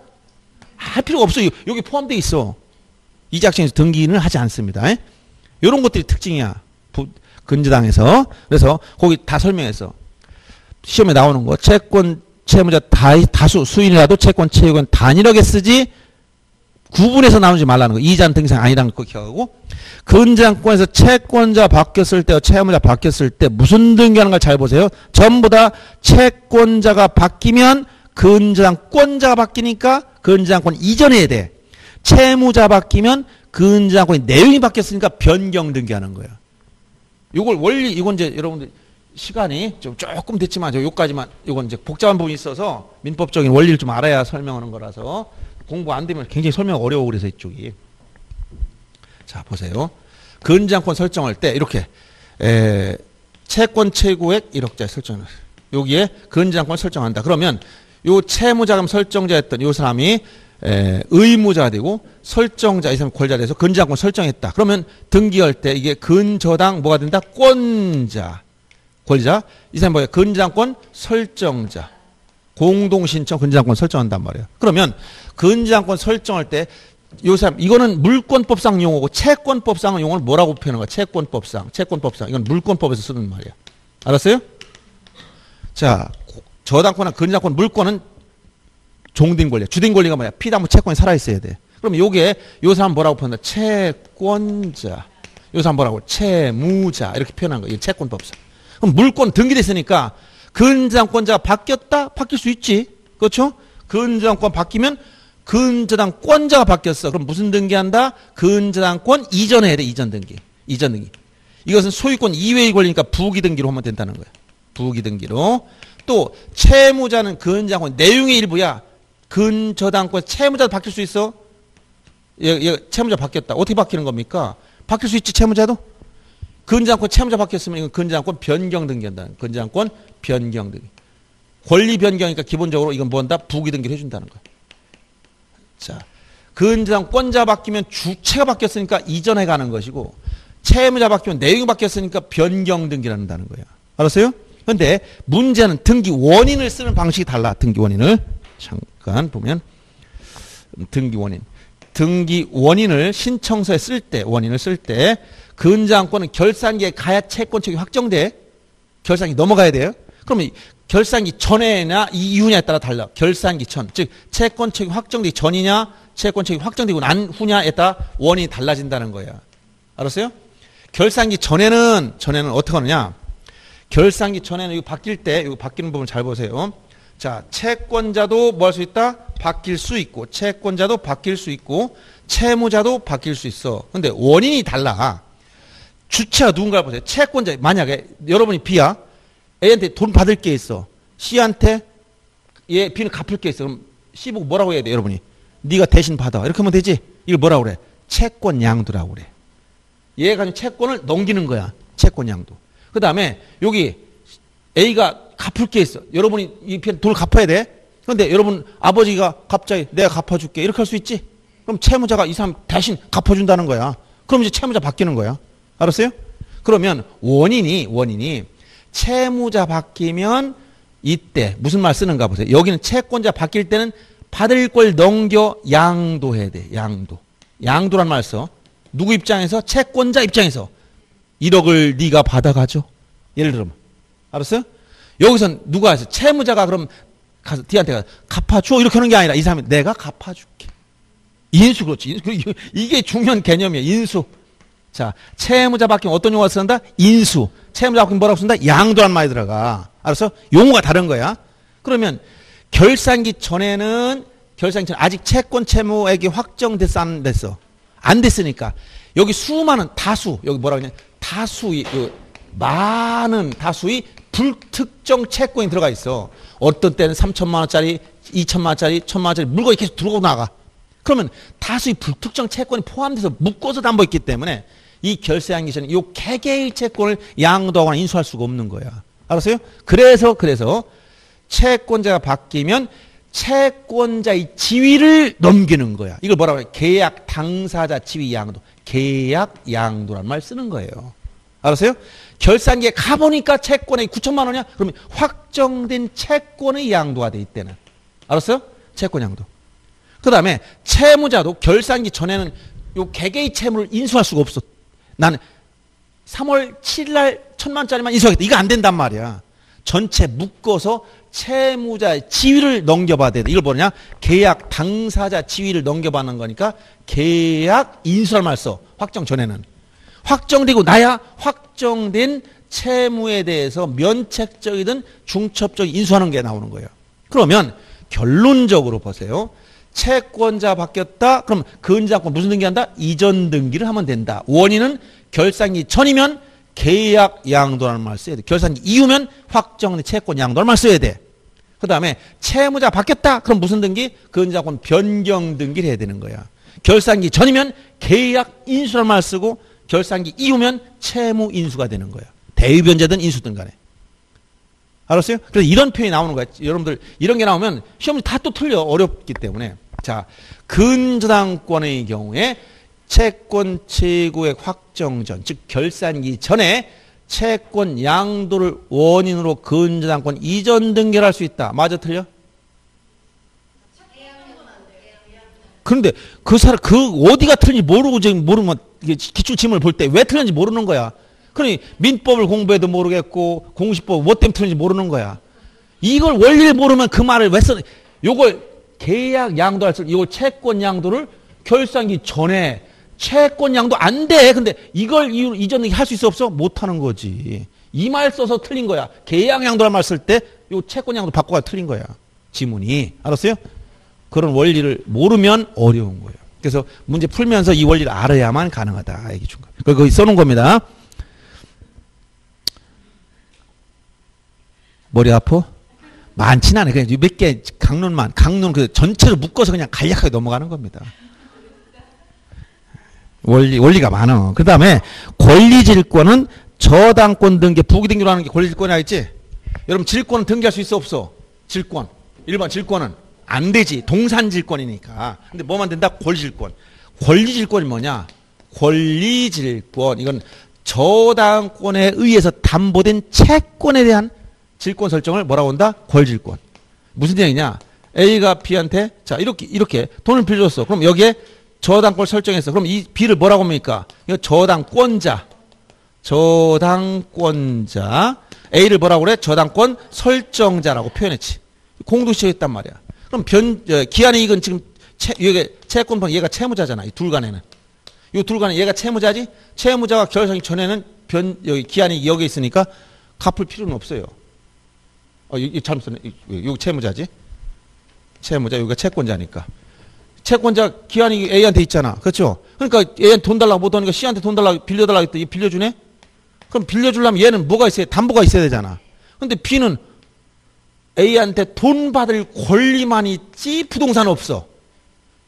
할 필요가 없어요. 여기 포함되어 있어. 이자 약정에서 등기는 하지 않습니다. 이런 것들이 특징이야. 근저당에서. 그래서 거기 다 설명했어. 시험에 나오는 거. 채권 채무자 다수 수인이라도 채권 채무는 단일하게 쓰지 구분해서 나누지 말라는 거. 이자는 등기사항 아니라는 거 기억하고. 근저당권에서 채권자 바뀌었을 때와 채무자 바뀌었을 때 무슨 등기하는 걸 잘 보세요. 전부 다 채권자가 바뀌면 근저당권자가 바뀌니까 근저당권 이전해야 돼. 채무자 바뀌면 근저당권이 내용이 바뀌었으니까 변경 등기하는 거야. 이걸 원리 이건 이제 여러분들 시간이 조금 됐지만 저 요까지만 이건 이제 복잡한 부분이 있어서 민법적인 원리를 좀 알아야 설명하는 거라서. 공부 안 되면 굉장히 설명 어려워. 그래서 이쪽이 자 보세요. 근저당권 설정할 때 이렇게 채권 최고액 1억짜리 설정을 여기에 근저당권 설정한다. 그러면 요 채무자금 설정자였던 요 사람이 의무자가 되고 설정자 이 사람 권자가 돼서 근저당권 설정했다. 그러면 등기할 때 이게 근저당 뭐가 된다? 권자 권자 이 사람 뭐예요? 근저당권 설정자. 공동신청 근저당권 설정한단 말이에요. 그러면 근저당권 설정할 때 요 사람 이거는 물권법상 용어고 채권법상 용어는 뭐라고 표현하는 거야? 채권법상 이건 물권법에서 쓰는 말이야. 알았어요? 자 저당권이나 근저당권 물권은 종등권리야. 주등권리가 뭐야? 피담보 채권이 살아있어야 돼. 그럼 요게 요 사람 뭐라고 표현한다? 채권자. 요 사람 뭐라고? 채무자 이렇게 표현한 거야. 채권법상. 그럼 물권 등기됐으니까 근저당권자가 바뀌었다? 바뀔 수 있지. 그렇죠? 근저당권 바뀌면 근저당권자가 바뀌었어. 그럼 무슨 등기한다? 근저당권 이전해야 돼. 이전 등기. 이것은 소유권 이외의 권리니까 부기등기로 하면 된다는 거야. 부기등기로. 또 채무자는 근저당권 내용의 일부야. 근저당권 채무자도 바뀔 수 있어. 얘 채무자 바뀌었다. 어떻게 바뀌는 겁니까? 바뀔 수 있지. 채무자도. 근저당권 채무자 바뀌었으면 이건 근저당권 변경 등기한다. 근저당권 변경 등기. 권리 변경이니까 기본적으로 이건 뭔다? 부기 등기를 해준다는 거야. 자, 근저당권자 바뀌면 주체가 바뀌었으니까 이전해 가는 것이고 채무자 바뀌면 내용이 바뀌었으니까 변경 등기를 한다는 거야. 알았어요? 근데 문제는 등기 원인을 쓰는 방식이 달라. 등기 원인을 잠깐 보면 등기 원인. 등기 원인을 신청서에 쓸 때 근저당권은 결산기에 가야 채권책이 확정돼. 결산기 넘어가야 돼요. 그러면 결산기 전에나 이후냐에 따라 달라. 결산기 전, 즉 채권책이 확정되기 전이냐 채권책이 확정되고 난 후냐에 따라 원인이 달라진다는 거야. 알았어요? 결산기 전에는 어떻게 하느냐. 결산기 전에는 이거 바뀔 때 이거 바뀌는 부분 잘 보세요. 자 채권자도 뭐 할 수 있다? 바뀔 수 있고 채권자도 바뀔 수 있고 채무자도 바뀔 수 있어. 근데 원인이 달라. 주체가 누군가를 보세요. 채권자, 만약에 여러분이 B야. A한테 돈 받을 게 있어. C한테 얘 B는 갚을 게 있어. 그럼 C 보고 뭐라고 해야 돼, 여러분이? 네가 대신 받아. 이렇게 하면 되지? 이걸 뭐라고 그래? 채권양도라고 그래. 얘가 가진 채권을 넘기는 거야. 채권양도. 그 다음에 여기 A가 갚을 게 있어. 여러분이 이 B한테 돈을 갚아야 돼. 그런데 여러분 아버지가 갑자기 내가 갚아줄게. 이렇게 할 수 있지? 그럼 채무자가 이 사람 대신 갚아준다는 거야. 그럼 이제 채무자 바뀌는 거야. 알았어요? 그러면 원인이 채무자 바뀌면 이때 무슨 말 쓰는가 보세요. 여기는 채권자 바뀔 때는 받을 걸 넘겨 양도해야 돼. 양도. 양도란 말 써. 누구 입장에서? 채권자 입장에서. 1억을 네가 받아가죠. 예를 들면. 알았어요? 여기선 누가 했어? 채무자가 그럼 가서 D한테 가서 갚아줘. 이렇게 하는 게 아니라 이 사람이 내가 갚아줄게. 인수 그렇지. 이게 중요한 개념이에요. 인수. 자, 채무자 바뀌면 어떤 용어가 쓴다? 인수. 채무자 바뀌면 뭐라고 쓴다? 양도란 말이 들어가. 알았어? 용어가 다른 거야. 그러면 결산기 전에는 아직 채권 채무액이 확정됐어, 안 됐어? 안 됐으니까 여기 수많은 다수, 여기 뭐라고 그러냐? 다수의 많은 다수의 불특정 채권이 들어가 있어. 어떤 때는 3천만 원짜리, 2천만 원짜리, 1천만 원짜리 물건이 계속 들어오고 나가. 그러면 다수의 불특정 채권이 포함돼서 묶어서 담보했기 때문에 이 결세한기 전에 이 개개의 채권을 양도하거나 인수할 수가 없는 거야. 알았어요? 그래서 채권자가 바뀌면 채권자의 지위를 넘기는 거야. 이걸 뭐라고 해요? 계약 당사자 지위 양도. 계약 양도란 말 쓰는 거예요. 알았어요? 결산기에 가보니까 채권이 9천만 원이야? 그러면 확정된 채권의 양도가 돼, 이때는. 알았어요? 채권 양도. 그 다음에 채무자도 결산기 전에는 요 개개의 채무를 인수할 수가 없어. 나는 3월 7일 날 1,000만 원짜리만 인수하겠다. 이거 안 된단 말이야. 전체 묶어서 채무자의 지위를 넘겨봐야 돼. 이걸 뭐냐? 계약 당사자 지위를 넘겨받는 거니까 계약 인수란 말 써. 확정 전에는. 확정되고 나야 확정된 채무에 대해서 면책적이든 중첩적인 인수하는 게 나오는 거예요. 그러면 결론적으로 보세요. 채권자 바뀌었다. 그럼 근저당권 무슨 등기한다? 이전 등기를 하면 된다. 원인은 결산기 전이면 계약 양도라는 말 써야 돼. 결산기 이후면 확정된 채권 양도라는 말 써야 돼. 그 다음에 채무자 바뀌었다. 그럼 무슨 등기? 근저당권 변경 등기를 해야 되는 거야. 결산기 전이면 계약 인수라는 말 쓰고 결산기 이후면 채무 인수가 되는 거야. 대위 변제든 인수든 간에. 알았어요? 그래서 이런 표현이 나오는 거야. 여러분들 이런 게 나오면 시험이 다 또 틀려. 어렵기 때문에. 자, 근저당권의 경우에 채권 최고액 확정 전, 즉 결산기 전에 채권 양도를 원인으로 근저당권 이전 등기를 할 수 있다. 맞아, 틀려? 그런데 그 사람 그 어디가 틀린지 모르고 지금 모르면 이게 기출지문을 볼 때 왜 틀린지 모르는 거야. 그러니 민법을 공부해도 모르겠고 공시법 뭐 때문에 틀린지 모르는 거야. 이걸 원리를 모르면 그 말을 왜 쓰는? 요걸 계약 양도할 때 이걸 채권 양도를 결산기 전에 채권 양도 안 돼. 근데 이걸 이유로 이전 등기 할 수 있어 없어? 못 하는 거지. 이 말 써서 틀린 거야. 계약 양도란 말 쓸 때 요 채권 양도 바꿔가 틀린 거야. 지문이. 알았어요? 그런 원리를 모르면 어려운 거예요. 그래서 문제 풀면서 이 원리를 알아야만 가능하다. 이게 중간. 거기 써놓은 겁니다. 머리 아파? 많진 않아요. 그냥 몇 개 강론만, 강론 그 전체를 묶어서 그냥 간략하게 넘어가는 겁니다. 원리가 많아. 그 다음에 권리질권은 저당권 등기, 부기등기로 하는 게 권리질권이 알지? 여러분 질권은 등기할 수 있어 없어? 질권. 일반 질권은. 안 되지. 동산질권이니까. 근데 뭐만 된다? 권리질권. 권리질권이 뭐냐? 권리질권. 이건 저당권에 의해서 담보된 채권에 대한 질권 설정을 뭐라고 한다? 권리질권. 무슨 얘기냐? A가 B한테 자 이렇게 돈을 빌려줬어. 그럼 여기에 저당권 설정했어. 그럼 이 B를 뭐라고 합니까? 이거 저당권자. A를 뭐라고 그래? 저당권 설정자라고 표현했지. 공동시효했단 말이야. 그럼 기한이익은 지금 채권방 얘가 채무자잖아. 이 둘 간에는. 이 둘 간에 얘가 채무자지? 채무자가 결산기 전에는 기한이익 여기 있으니까 갚을 필요는 없어요. 잘못 썼네. 여기 채무자지? 채무자 여기가 채권자니까. 채권자 기한이 A한테 있잖아. 그렇죠? 그러니까 A한테 돈 달라고 못 하니까 C한테 돈 달라고 빌려달라고 했더니 빌려주네? 그럼 빌려주려면 얘는 뭐가 있어야, 담보가 있어야 되잖아. 근데 B는 A한테 돈 받을 권리만 있지 부동산 없어.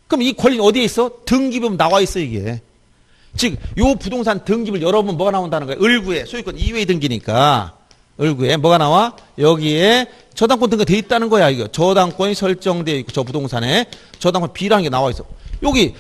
그럼 이 권리는 어디에 있어? 등기부에 나와 있어 이게. 즉 요 부동산 등기부를 열어보면 뭐가 나온다는 거야? 을구에 소유권 2회 등기니까 을구에 뭐가 나와? 여기에 저당권 등기가 돼 있다는 거야 이거. 저당권이 설정되어 있고 저 부동산에 저당권 B라는 게 나와 있어. 여기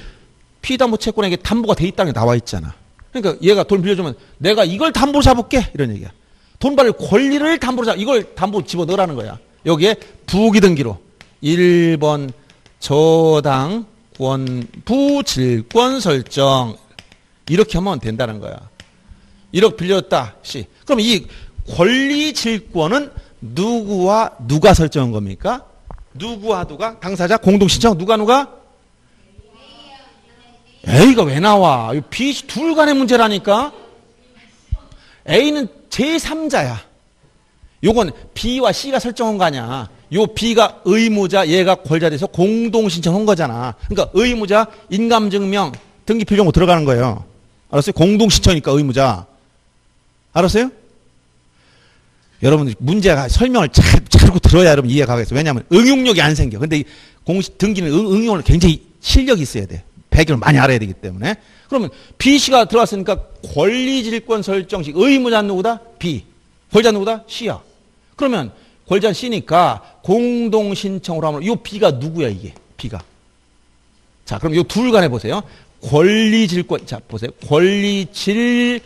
피담보 채권에게 담보가 돼 있다는 게 나와 있잖아. 그러니까 얘가 돈 빌려주면 내가 이걸 담보로 잡을게 이런 얘기야. 돈 받을 권리를 담보로 잡, 이걸 담보로 집어넣으라는 거야. 여기에 부기등기로 1번 저당권 부질권 설정 이렇게 하면 된다는 거야. 1억 빌렸다 씨. 그럼 이 권리 질권은 누구와 누가 설정한 겁니까? 누구와 누가? 당사자 공동신청 누가? A가 왜 나와? B, C 둘 간의 문제라니까. A는 제3자야. 요건 B와 C가 설정한 거 아니야. 요 B가 의무자, 얘가 권자 돼서 공동신청한 거잖아. 그러니까 의무자, 인감증명, 등기필요고 들어가는 거예요. 알았어요? 공동신청이니까 의무자. 알았어요? 여러분 문제가 설명을 잘 들어야 여러분 이해가 가겠어요. 왜냐하면 응용력이 안 생겨. 근데 등기는 응용을 굉장히 실력이 있어야 돼. 배경을 많이 알아야 되기 때문에. 그러면 B씨가 들어왔으니까 권리질권 설정식 의무자 누구다? B. 권자 누구다? C야. 그러면 권자 C니까 공동신청으로 하면 이 B가 누구야 이게? B가. 자 그럼 이 둘 간에 보세요. 권리질권. 자 보세요. 권리질권자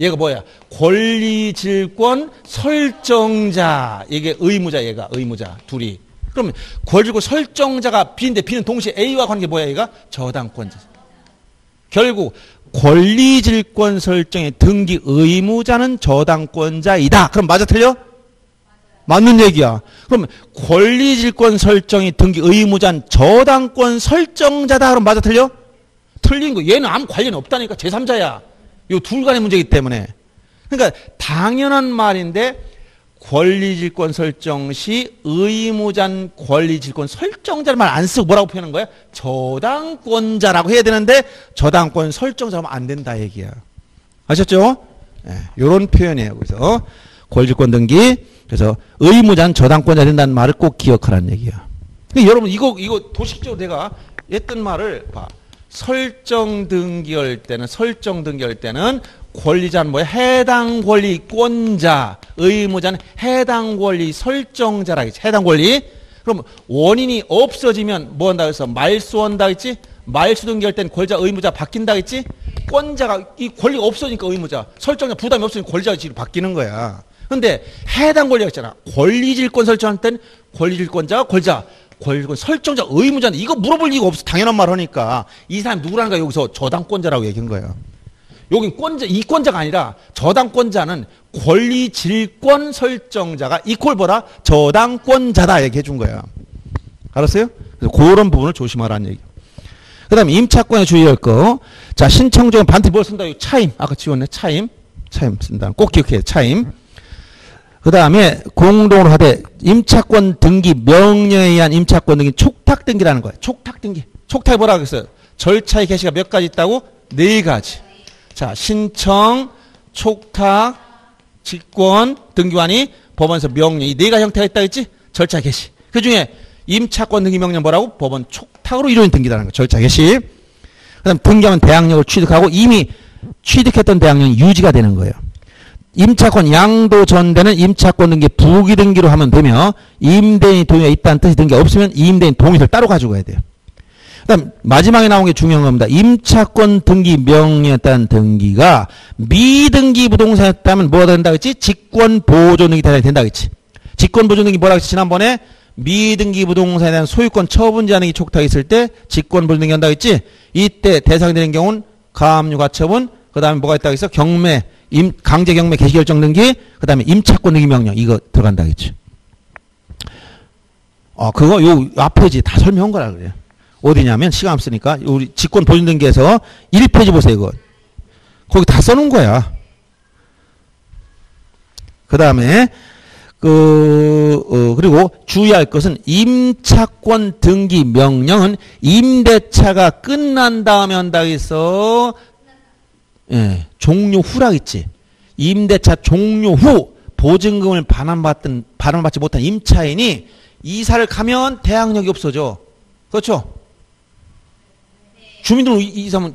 얘가 뭐야? 권리질권 설정자. 이게 의무자 얘가. 의무자 둘이. 그러면 권리질권 설정자가 B인데 B는 동시에 A와 관계 뭐야 얘가? 저당권자. 결국 권리질권 설정의 등기 의무자는 저당권자이다. 그럼 맞아 틀려? 맞는 얘기야. 그럼 권리질권 설정의 등기 의무자는 저당권 설정자다. 그럼 맞아 틀려? 틀린 거. 얘는 아무 관련이 없다니까. 제3자야. 요 둘 간의 문제이기 때문에. 그러니까 당연한 말인데 권리질권 설정 시 의무자는 권리질권 설정자를 말 안 쓰고 뭐라고 표현한 거야? 저당권자라고 해야 되는데 저당권 설정자면 안 된다 얘기야. 아셨죠? 네, 요런 표현이에요. 그래서 권리질권 등기 그래서 의무자는 저당권자 된다는 말을 꼭 기억하라는 얘기야. 근데 여러분 이거 도식적으로 내가 했던 말을 봐. 설정 등기할 때는 권리자는 뭐야? 해당 권리권자. 의무자는 해당 권리 설정자라 했지. 해당 권리. 그럼 원인이 없어지면 뭐 한다 그래서 말소한다 했지. 말소 등기할 때는 권자 의무자 바뀐다 했지. 권자가 이 권리가 없어지니까 의무자. 설정자 부담이 없으니까 권리자가 지금 바뀌는 거야. 근데 해당 권리가 있잖아. 권리질권 설정할 때는 권리질권자와 권자. 권리질권 설정자 의무자는 이거 물어볼 이유가 없어. 당연한 말 하니까. 이 사람 누구라는가 여기서 저당권자라고 얘기한 거예요. 여긴 권자, 이 권자가 아니라 저당권자는 권리질권 설정자가 이퀄 뭐라? 저당권자다 얘기해 준 거야. 알았어요? 그래서 그런 부분을 조심하라는 얘기. 그 다음에 임차권에 주의할 거. 자, 신청조항 반드시 뭘 쓴다? 차임. 아까 지웠네. 차임 쓴다. 꼭 기억해야 돼. 차임. 그 다음에 공동으로 하되 임차권 등기 명령에 의한 임차권 등기 촉탁 등기라는 거야. 촉탁 등기. 촉탁이 뭐라고 했어요? 절차의 개시가 몇 가지 있다고? 4가지. 자, 신청, 촉탁, 직권, 등기관이 법원에서 명령. 이 4가지 형태가 있다 했지? 절차 개시. 그 중에 임차권 등기 명령 뭐라고? 법원 촉탁으로 이루어진 등기라는 거. 절차 개시. 그 다음 등기하면 대항력을 취득하고 이미 취득했던 대항력이 유지가 되는 거예요. 임차권 양도 전대는 임차권 등기 부기 등기로 하면 되며 임대인이 동의가 있다는 뜻이 등기가 없으면 임대인 동의서를 따로 가지고 가야 돼요. 그 다음 마지막에 나온 게 중요한 겁니다. 임차권 등기 명령에 따른 등기가 미등기 부동산이었다면 뭐가 된다고 했지? 직권보존등기 대상이 된다고 했지. 직권보존등기 뭐라고 했지? 지난번에 미등기 부동산에 대한 소유권 처분 제한이 촉탁이 있을 때 직권보존등기 한다고 했지. 이때 대상이 되는 경우는 가압류 가처분, 그 다음에 뭐가 있다고 했어? 경매, 강제 경매 개시결정 등기, 그 다음에 임차권 등기 명령 이거 들어간다고 했지. 그거 요 앞페이지 다 설명한 거라 그래요. 어디냐면 시간 없으니까 우리 직권 보존 등기에서 1페이지 보세요. 이거 거기 다 써놓은 거야. 그 다음에 그리고 주의할 것은 임차권 등기 명령은 임대차가 끝난 다음에 한다고 해서 예, 종료 후라고 있지. 임대차 종료 후 보증금을 반환받지 못한 임차인이 이사를 가면 대항력이 없어져. 그렇죠? 주민등록 이사면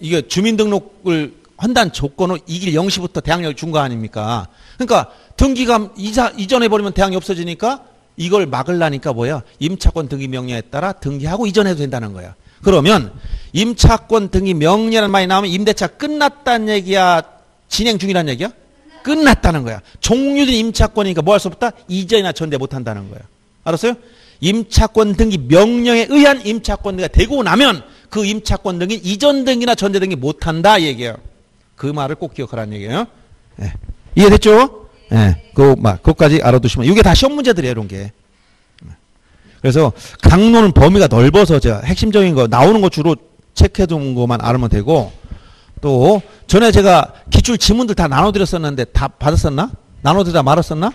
이게 주민등록을 한다는 조건으로 이길 0시부터 대항력을 준 거 아닙니까? 그러니까 등기가 이전해버리면 대항력이 없어지니까 이걸 막으려니까 뭐야? 임차권 등기 명령에 따라 등기하고 이전해도 된다는 거야. 그러면 임차권 등기 명령이라는 말이 나오면 임대차 끝났다는 얘기야? 진행 중이라는 얘기야? 끝났다는 거야. 종료된 임차권이니까 뭐 할 수 없다? 이전이나 전대 못한다는 거야. 알았어요? 임차권 등기 명령에 의한 임차권 등기가 되고 나면 그 임차권 등기 이전 등기나 전제 등기 못한다 얘기예요. 그 말을 꼭 기억하라는 얘기예요. 네. 이해됐죠? 네. 그것까지 알아두시면 이게 다 시험 문제들이에요. 이런 게. 그래서 강론은 범위가 넓어서 제가 핵심적인 거 나오는 거 주로 체크해둔 것만 알면 되고 또 전에 제가 기출 지문들 다 나눠드렸었는데 다 받았었나? 나눠드리다 말았었나?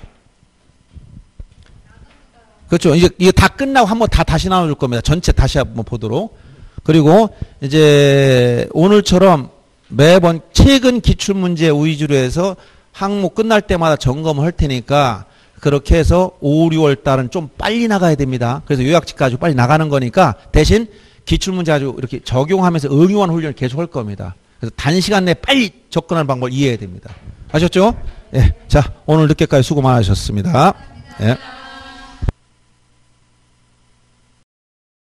그렇죠. 이제 이거 다 끝나고 한번 다시 나눠줄 겁니다. 전체 다시 한번 보도록. 그리고 이제 오늘처럼 매번 최근 기출문제 위주로 해서 항목 끝날 때마다 점검을 할 테니까 그렇게 해서 5, 6월 달은 좀 빨리 나가야 됩니다. 그래서 요약집 가지고 빨리 나가는 거니까 대신 기출문제 가지고 이렇게 적용하면서 응용한 훈련을 계속 할 겁니다. 그래서 단시간 내에 빨리 접근하는 방법을 이해해야 됩니다. 아셨죠? 예. 자, 오늘 늦게까지 수고 많으셨습니다. 예.